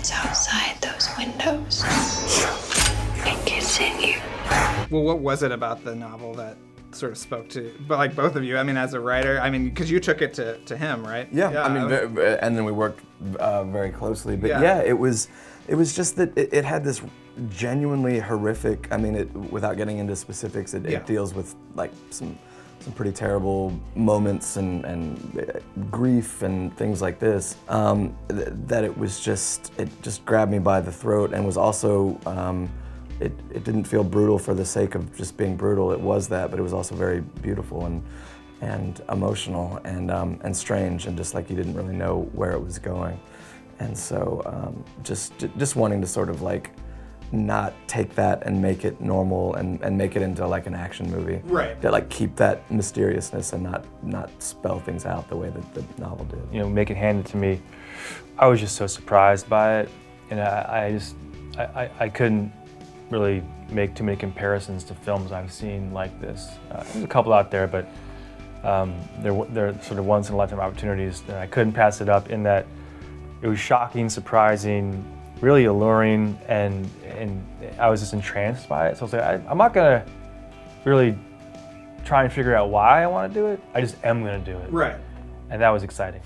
what's outside those windows. It gets in you. Well, what was it about the novel that sort of spoke to, but like both of you, I mean, as a writer, I mean, because you took it to him, right? Yeah, yeah. I mean, and then we worked very closely, but yeah, it was just that it had this genuinely horrific, I mean, without getting into specifics, it deals with like some pretty terrible moments and grief and things like this, that it just grabbed me by the throat, and was also, it didn't feel brutal for the sake of just being brutal. It was that, but it was also very beautiful and emotional and strange, and just like you didn't really know where it was going. And so just wanting to sort of like not take that and make it normal and make it into like an action movie. Right. To like keep that mysteriousness and not spell things out the way that the novel did. You know, make it handed to me. I was just so surprised by it, and I couldn't really make too many comparisons to films I've seen like this. There's a couple out there, but they're sort of once in a lifetime opportunities, and I couldn't pass it up in that it was shocking, surprising, really alluring, and I was just entranced by it. So I was like, I'm not gonna really try and figure out why I want to do it. I just am gonna do it. Right. And that was exciting.